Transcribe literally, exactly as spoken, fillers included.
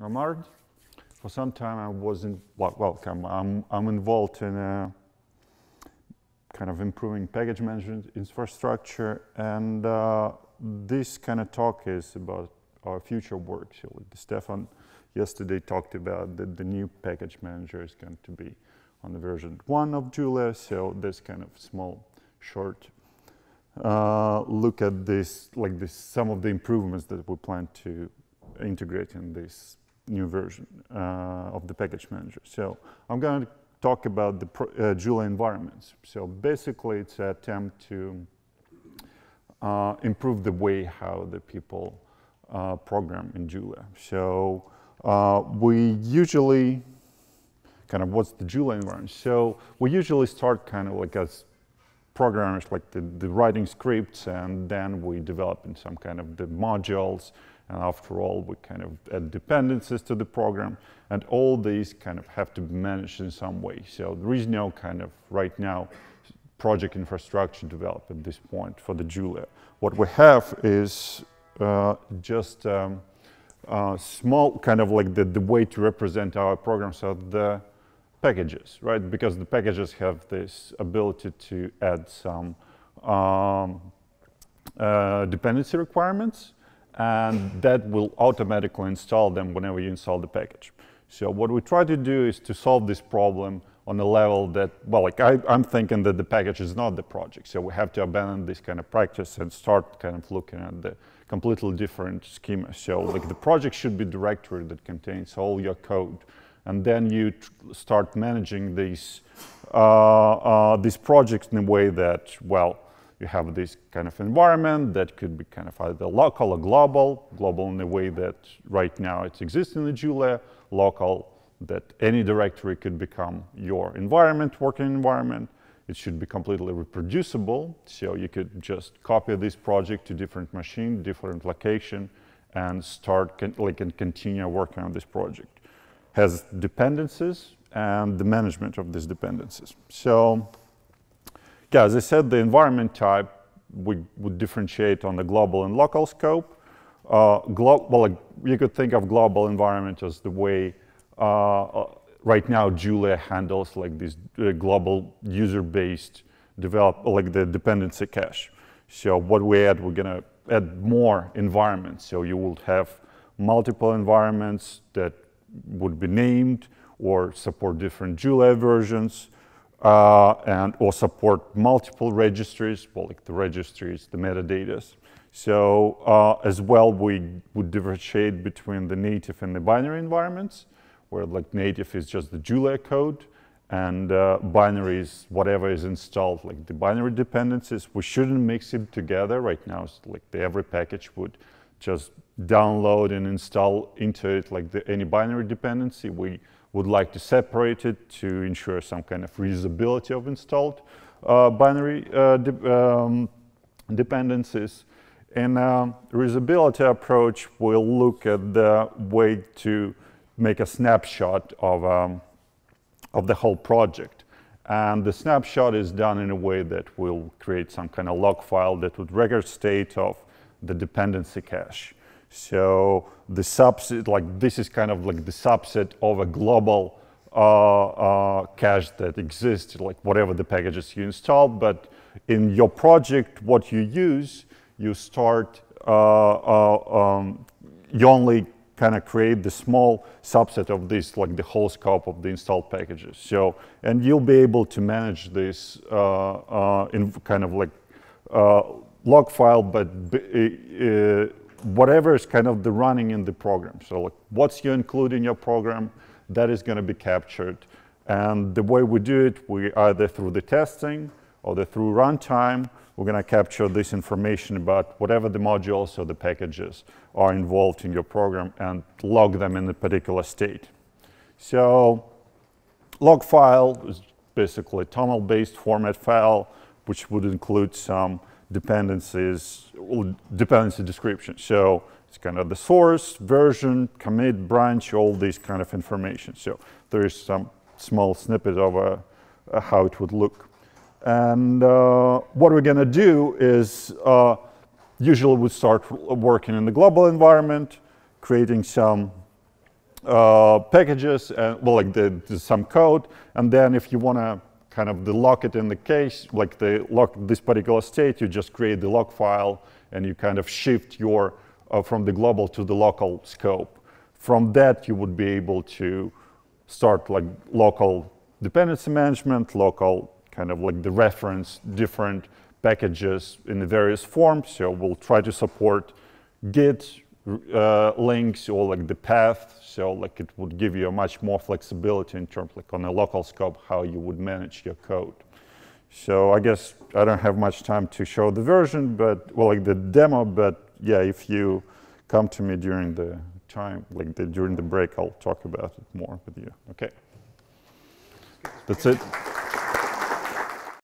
I'm Art. For some time I wasn't well, welcome. I'm, I'm involved in uh, kind of improving package management infrastructure, and uh, this kind of talk is about our future work. Stefan yesterday talked about that the new package manager is going to be on the version one of Julia, so this kind of small, short uh, look at this, like this, some of the improvements that we plan to integrate in this new version uh, of the package manager. So I'm going to talk about the pro uh, Julia environments. So basically, it's an attempt to uh, improve the way how the people uh, program in Julia. So uh, we usually kind of what's the Julia environment? So we usually start kind of like as programmers, like the, the writing scripts, and then we develop in some kind of the modules. And after all, we kind of add dependencies to the program, and all these kind of have to be managed in some way. So there is no kind of right now project infrastructure developed at this point for the Julia. What we have is uh, just um, uh, small kind of like the, the way to represent our programs are the packages, right? Because the packages have this ability to add some um, uh, dependency requirements, and that will automatically install them whenever you install the package. So what we try to do is to solve this problem on a level that, well, like I, I'm thinking that the package is not the project. So we have to abandon this kind of practice and start kind of looking at the completely different schema. So like the project should be a directory that contains all your code. And then you tr start managing these, uh, uh, these projects in a way that, well, you have this kind of environment that could be kind of either local or global, global in the way that right now it exists in the Julia, local that any directory could become your environment, working environment. It should be completely reproducible, so you could just copy this project to different machine, different location, and start con like and continue working on this project. Has dependencies and the management of these dependencies. So. Yeah, as I said, the environment type we would differentiate on the global and local scope. Uh, glo well, like, you could think of global environment as the way uh, uh, right now Julia handles like this uh, global user-based develop like the dependency cache. So what we add, we're gonna add more environments. So you would have multiple environments that would be named or support different Julia versions. Uh, and or support multiple registries, well, like the registries, the metadatas. So uh, as well, we would differentiate between the native and the binary environments, where like native is just the Julia code, and uh, binary is whatever is installed, like the binary dependencies. We shouldn't mix it together right now. So, like the, every package would just download and install into it like the, any binary dependency. We would like to separate it to ensure some kind of reusability of installed uh, binary uh, de um, dependencies. And uh, reusability approach will look at the way to make a snapshot of, um, of the whole project. And the snapshot is done in a way that will create some kind of log file that would record state of the dependency cache. So the subset, like this is kind of like the subset of a global uh, uh, cache that exists, like whatever the packages you install. But in your project, what you use, you start, uh, uh, um, you only kind of create the small subset of this, like the whole scope of the installed packages. So, and you'll be able to manage this uh, uh, in kind of like uh, log file, but uh, whatever is kind of the running in the program. So like what's you include in your program, that is going to be captured. And the way we do it, we either through the testing or the through runtime, we're going to capture this information about whatever the modules or the packages are involved in your program and log them in a particular state. So log file is basically a toml-based format file, which would include some dependencies, dependency description. So it's kind of the source, version, commit, branch, all these kind of information. So there is some small snippet of uh, uh, how it would look. And uh, what we're going to do is uh, usually we start working in the global environment, creating some uh, packages, and, well, like the, the, some code, and then if you want to kind of the lock it in the cache, like the lock this particular state, you just create the log file and you kind of shift your uh, from the global to the local scope. From that, you would be able to start like local dependency management, local kind of like the reference different packages in the various forms. So we'll try to support Git uh, links or like the path. So like it would give you a much more flexibility in terms like on a local scope how you would manage your code. So I guess I don't have much time to show the version, but well, like the demo. But yeah, if you come to me during the time, like the, during the break, I'll talk about it more with you. Okay, that's it.